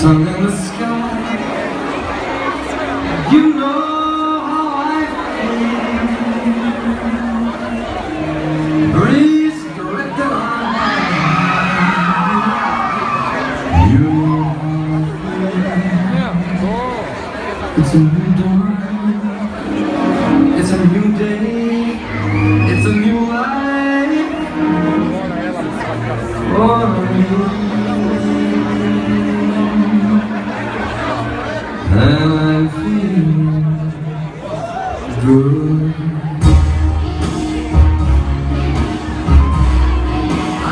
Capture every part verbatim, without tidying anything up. sun in the sky. You know how I feel. Breeze direct the line. You know it's a new dawn. It's a new day. It's a new life. Oh, and I feel good. I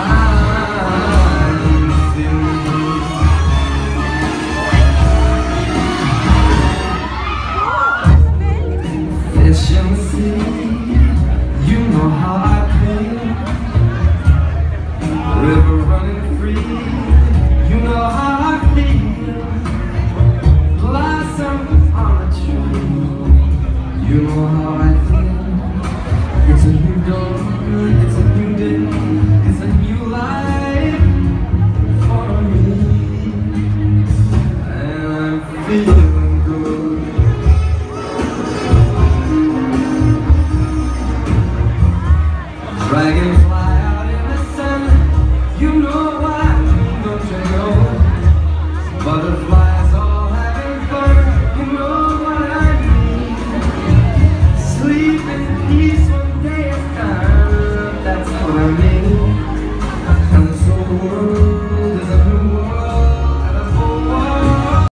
feel good. Fish in the sea, you know how I feel. River running free, you know how. You know how I feel. It's a new dawn, it's a new day, it's a new life for me, and I'm feeling good. Dragonfly.